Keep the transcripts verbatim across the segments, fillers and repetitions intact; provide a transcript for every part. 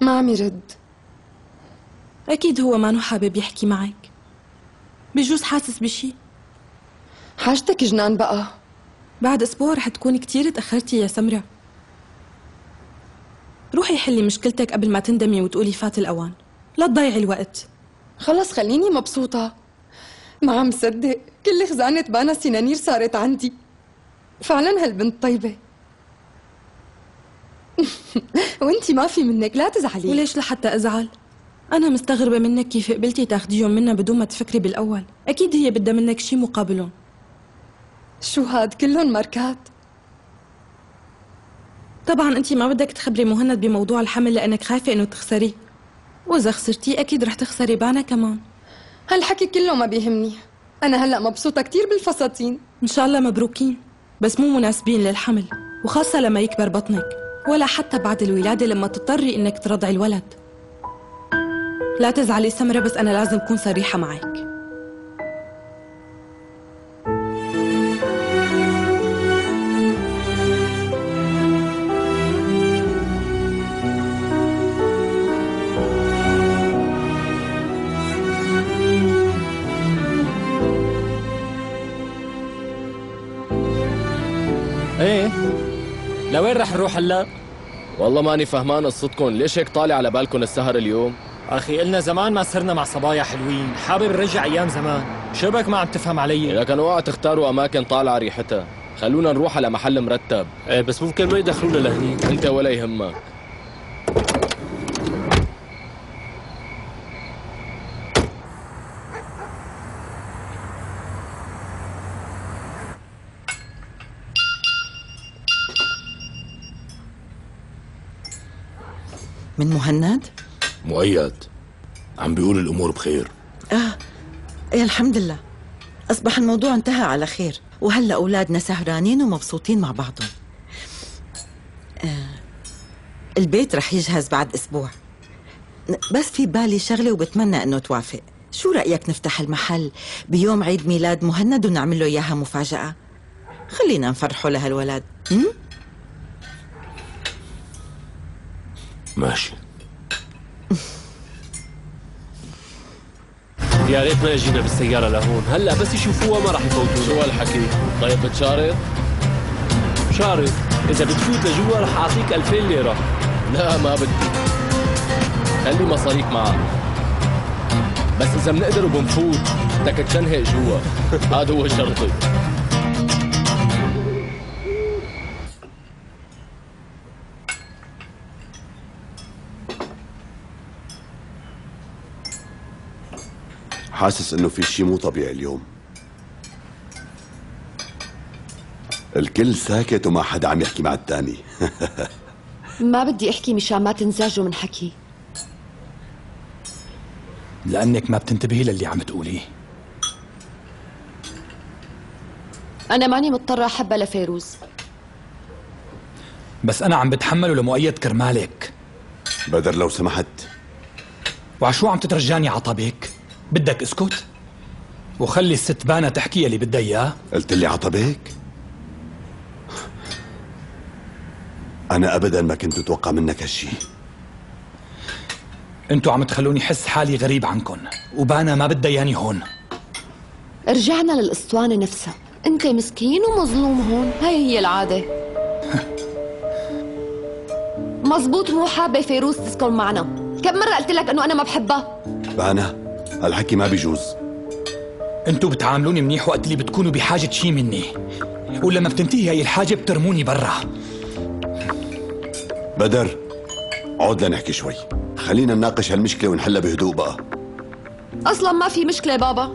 ما عم يرد. أكيد هو ما حابب يحكي معك، بجوز حاسس بشي. حاجتك جنان بقى، بعد أسبوع رح تكون كتير تأخرتي يا سمرة. روحي حلي مشكلتك قبل ما تندمي وتقولي فات الأوان، لا تضيعي الوقت. خلص خليني مبسوطة، ما عم صدق كل خزانة بانا سنانير صارت عندي. فعلا هالبنت طيبة. وانتي ما في منك، لا تزعلي. وليش لحتى أزعل؟ أنا مستغربة منك كيف قبلتي تاخديهم منها بدون ما تفكري بالأول، أكيد هي بدها منك شي مقابلهم. شو هاد كلهم ماركات؟ طبعا انتي ما بدك تخبري مهند بموضوع الحمل لأنك خايفة إنه تخسريه، وإذا خسرتيه أكيد رح تخسري بانا كمان. هالحكي كله ما بيهمني، أنا هلأ مبسوطة كتير بالفساتين. إن شاء الله مبروكين، بس مو مناسبين للحمل، وخاصة لما يكبر بطنك، ولا حتى بعد الولادة لما تضطري إنك ترضعي الولد. لا تزعلي سمرة، بس أنا لازم أكون صريحة معك. ايه لوين رح نروح هلا؟ والله ماني فهمان قصتكم، ليش هيك طالع على بالكم السهر اليوم؟ اخي قلنا زمان ما سهرنا مع صبايا حلوين، حابب نرجع ايام زمان، شبك ما عم تفهم علي؟ اذا كان وقت اختاروا اماكن طالعه ريحتها، خلونا نروح على محل مرتب. ايه بس ممكن ما يدخلونا لهنيك. انت ولا يهمك. من مهند؟ مؤيد عم بيقول الأمور بخير. آه إيه الحمد لله، أصبح الموضوع انتهى على خير، وهلأ أولادنا سهرانين ومبسوطين مع بعضهم. آه البيت رح يجهز بعد أسبوع، بس في بالي شغلة وبتمنى أنه توافق. شو رأيك نفتح المحل بيوم عيد ميلاد مهند ونعمل له إياها مفاجأة؟ خلينا نفرحه لهالولاد. م? ماشي. يا ريت ما اجينا بالسيارة لهون، هلا بس يشوفوها ما راح يفوتونا. شو هالحكي؟ طيب بتشارك؟ بشارك، إذا بتفوت لجوا راح أعطيك ألفين ليرة. لا ما بدي، خلي مصاريك معك. بس إذا بنقدر وبنفوت، بدك تنهق جوا، هذا هو شرطي. حاسس انه في شيء مو طبيعي اليوم. الكل ساكت وما حدا عم يحكي مع الثاني. ما بدي احكي مشان ما تنزعجوا من حكي. لانك ما بتنتبهي للي عم تقوليه. انا ماني مضطره احبها لفيروز، بس انا عم بتحمله لمؤيد كرمالك. بدر لو سمحت. وعشو عم تترجاني عطبك؟ بدك اسكت وخلي الست بانا تحكي اللي بدها اياه. قلت لي عطبك؟ انا ابدا ما كنت اتوقع منك هالشي. انتوا عم تخلوني احس حالي غريب عنكم، وبانا ما بدها اياني هون. رجعنا للاسطوانه نفسها، انت مسكين ومظلوم هون، هي هي العاده. مزبوط، مو حابه فيروز تسكن معنا. كم مره قلت لك انه انا ما بحبها؟ بانا هالحكي ما بيجوز. انتوا بتعاملوني منيح وقت اللي بتكونوا بحاجة شي مني، ولما بتنتهي هاي الحاجة بترموني برا. بدر عود لنحكي شوي، خلينا نناقش هالمشكلة ونحلها بهدوء بقى. أصلا ما في مشكلة بابا،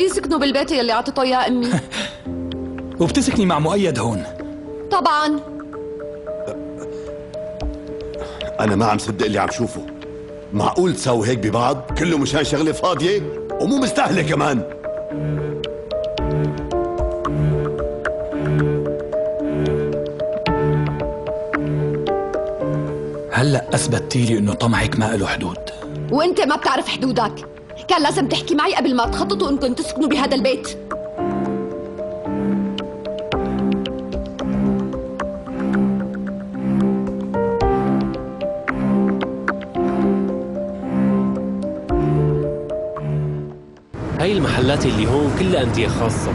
يسكنوا بالبيت يلي عطيته إياه أمي. وبتسكني مع مؤيد هون؟ طبعا. أنا ما عم صدق اللي عم شوفه، معقول تساوي هيك ببعض؟ كله مشان شغله فاضيه ومو مستاهله كمان. هلا اثبتي لي انه طمعك ما له حدود. وانت ما بتعرف حدودك، كان لازم تحكي معي قبل ما تخططوا انكم تسكنوا بهذا البيت. هاي المحلات اللي هون كلها أندية خاصة.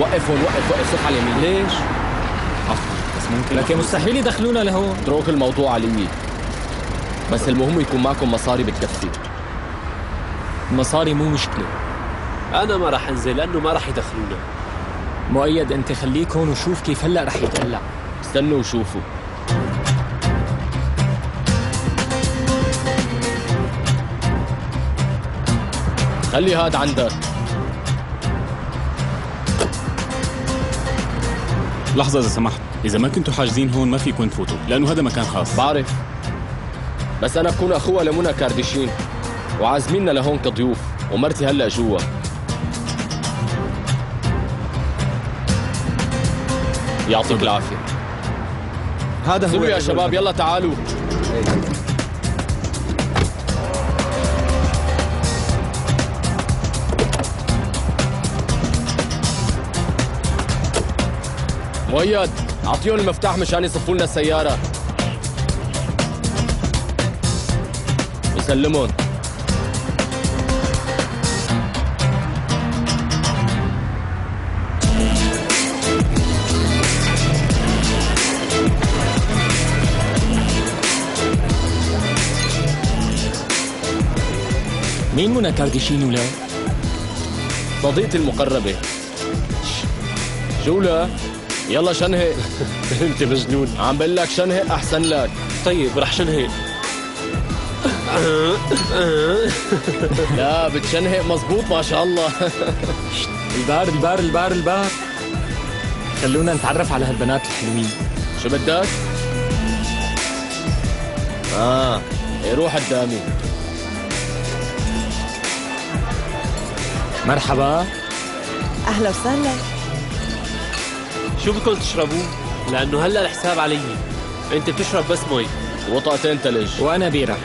وقف هون، وقف وقف شوف على اليمين. ليش؟ عفوا بس ممكن لكن مستحيل يدخلونا لهون. اترك الموضوع على اليمين، بس المهم يكون معكم مصاري بتكفي. المصاري مو مشكلة، أنا ما رح أنزل لأنه ما رح يدخلونا. مؤيد أنت خليك هون وشوف كيف هلأ رح يتقلع. استنوا وشوفوا. خلي هاد عندك. لحظة إذا سمحت، إذا ما كنتوا حاجزين هون ما فيكم تفوتوا، لأنه هذا مكان خاص. بعرف، بس أنا بكون أخوها لمنى كارداشيان وعازميننا لهون كضيوف، ومرتي هلأ جوا. يعطيك العافية. هذا هو يا شباب، يلا تعالوا. مؤيد اعطيهم المفتاح مشان يصفوا لنا السيارة. وسلمون. مين منى كارداشيان ولا؟ صديقتي المقربة. شو لا؟ يلا شنهق. انت مجنون. عم بقول لك شنهق احسن لك. طيب رح شنهق. لا بتشنهق مزبوط ما شاء الله. البار البار البار البار. خلونا نتعرف على هالبنات الحلوين. شو بدك؟ اه روح قدامي. مرحبا. اهلا وسهلا. شو بدكم تشربوا؟ لأنه هلا الحساب علي. أنت بتشرب بس مي وطاقتين ثلج وأنا بيرة.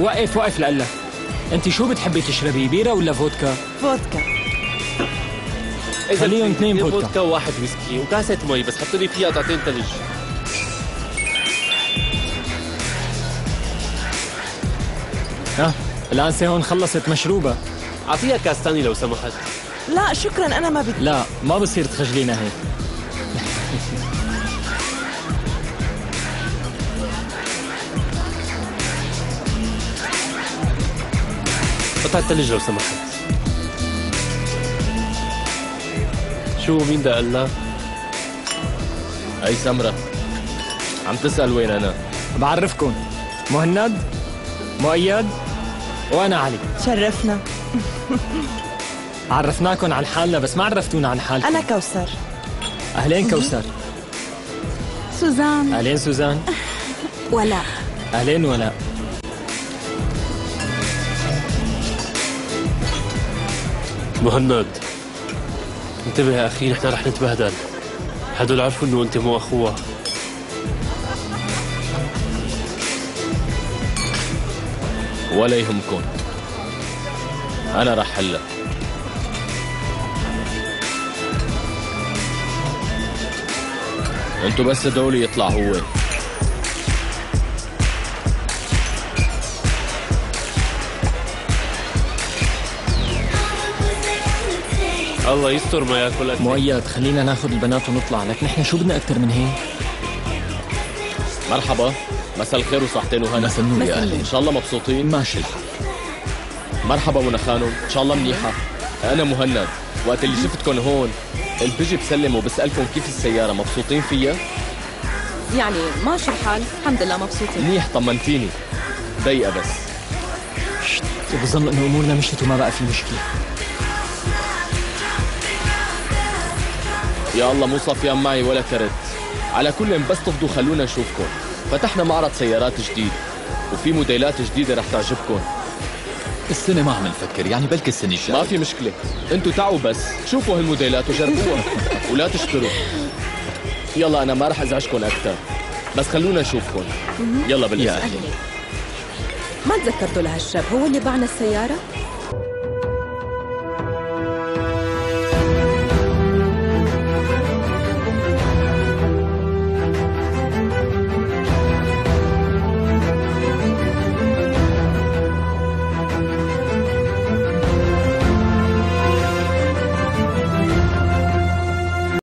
وقف وقف لألك، أنت شو بتحبي تشربي، بيرة ولا فودكا؟ فودكا. خليهم اثنين فودكا. فودكا وواحد ويسكي وكاسة مي، بس حطي لي فيها قطعتين ثلج. ها الأنسة هون خلصت مشروبة، أعطيها كاس ثاني لو سمحت. لا شكرا أنا ما بدي. لا ما بصير تخجلينا هيك. قطعة ثلج لو سمحت. شو مين ده قال لها؟ هي سمرا عم تسأل وين أنا؟ بعرفكم، مهند، مؤيد، وأنا علي. شرفنا. عرفناكم عن حالنا بس ما عرفتونا عن حالكم. أنا كوثر. أهلين كوثر. سوزان. أهلين سوزان. ولا. أهلين ولا. مهند انتبه يا اخي، نحن رح نتبهدل. هدول عرفوا انه انت مو اخوها. ولا يهمكم، انا رح حلها. انتوا بس دولي يطلع هو. الله يستر ما ياكلك. مؤيد خلينا ناخذ البنات ونطلع، لك نحن شو بدنا اكثر من هيك؟ مرحبا، مساء الخير وصحتين وهلا. مساء النور يا اهلين. ان شاء الله مبسوطين. ماشي الحال. مرحبا منى خانم، ان شاء الله منيحه. انا مهند، وقت اللي شفتكم هون قلت بجي بسلم وبسالكم كيف السياره، مبسوطين فيها؟ يعني ماشي الحال، الحمد لله مبسوطين. منيح طمنتيني. ضيقه بس. وبظن انه امورنا مشيت وما بقى في مشكله. يا الله مو صفيان معي ولا كرت. على كل بس تفضوا خلونا نشوفكم. فتحنا معرض سيارات جديد وفي موديلات جديدة رح تعجبكم. السنة ما عم نفكر، يعني بلكي السنة الجاية. ما في مشكلة، انتوا تعوا بس شوفوا هالموديلات وجربوها ولا تشتروا. يلا أنا ما رح أزعجكم أكثر، بس خلونا نشوفكم. يلا بالله. ما تذكرتوا لهالشاب هو اللي باعنا السيارة؟